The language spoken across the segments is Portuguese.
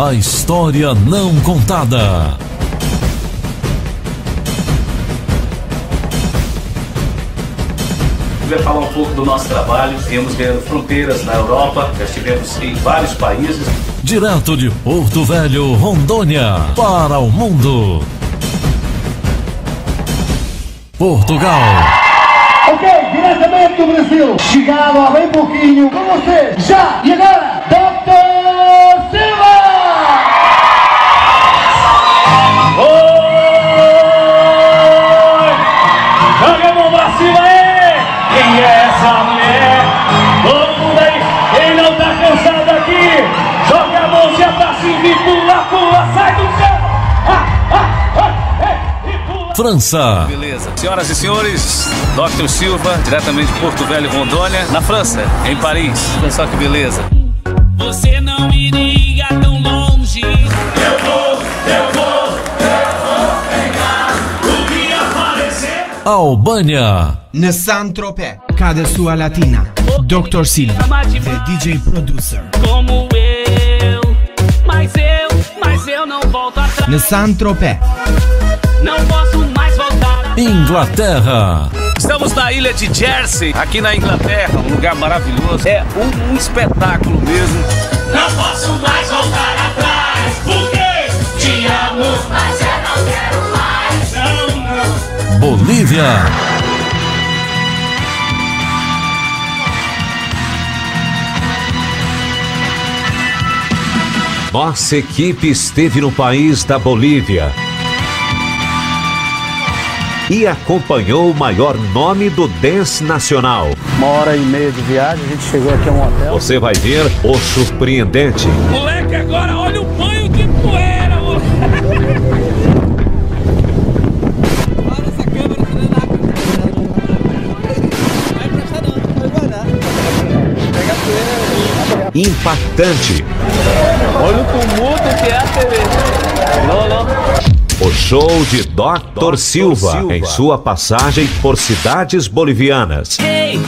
A história não contada. A gente vai falar um pouco do nosso trabalho. Temos ganhando fronteiras na Europa, já estivemos em vários países. Direto de Porto Velho, Rondônia, para o mundo. Portugal. Ok, diretamente do Brasil. Chegava há bem pouquinho com você, já e agora, Doctor Silva! Oi! Joga a mão pra cima aí! Quem é essa mulher? Todo mundo aí, quem não tá cansado aqui, joga a mãozinha pra cima e pula, pula, sai do chão! França. Beleza. Senhoras e senhores, Dr. Silva, diretamente de Porto Velho, Rondônia, na França, em Paris. Olha só que beleza. Você não iria tão longe. Eu vou pegar o que aparecer. Albânia. Nessantropé. Cada sua latina. Dr. Silva, the DJ producer. Como eu, mas eu não volto atrás. Nessantropé. Não posso mais voltar. Inglaterra. Estamos na ilha de Jersey, aqui na Inglaterra, um lugar maravilhoso. É um espetáculo mesmo. Não posso mais voltar atrás, porque te amo, mas eu não quero mais. Não, não. Bolívia. Nossa equipe esteve no país da Bolívia e acompanhou o maior nome do dance nacional. 1h30 de viagem, a gente chegou aqui a um hotel. Você vai ver o surpreendente. Moleque, agora olha o banho de poeira, moleque. Para essa câmera, vai prestar não, vai guardar. Pega a poeira. Impactante. Olha o tumulto que é a TV. Não, não. O show de Dr. Silva em sua passagem por cidades bolivianas. Ei,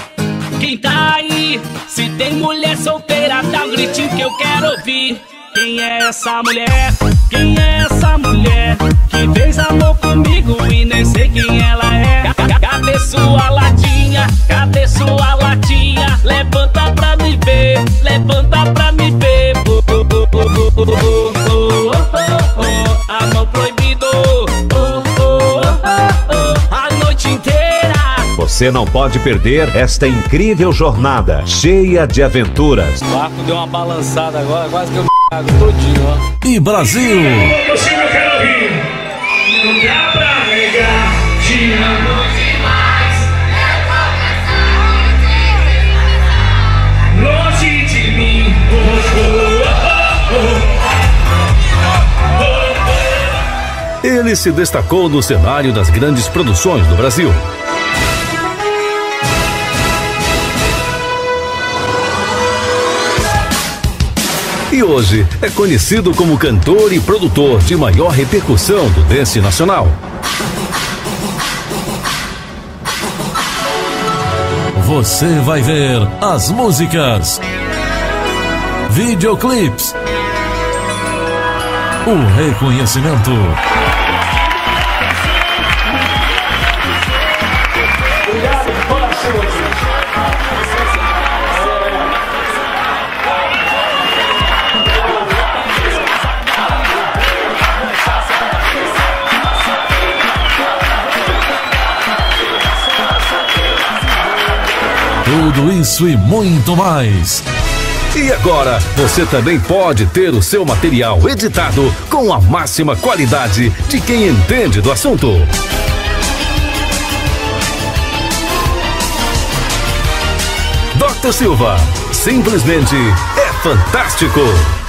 quem tá aí? Se tem mulher solteira, dá um gritinho que eu quero ouvir. Quem é essa mulher? Quem é essa mulher? Que fez amor comigo e nem sei quem ela é. Cadê sua latinha? Cadê sua latinha? Levanta pra me ver, levanta pra me ver. A mão proibida. Você não pode perder esta incrível jornada cheia de aventuras. O barco deu uma balançada agora, quase que eu cago todinho, ó. E Brasil! Eu sempre quero ouvir. Não dá pra negar, te amo demais. Eu vou passar longe de mim. Ele se destacou no cenário das grandes produções do Brasil. E hoje é conhecido como cantor e produtor de maior repercussão do dance nacional. Você vai ver as músicas, videoclipes, o reconhecimento, tudo isso e muito mais. E agora, você também pode ter o seu material editado com a máxima qualidade de quem entende do assunto. Dr. Silva, simplesmente é fantástico.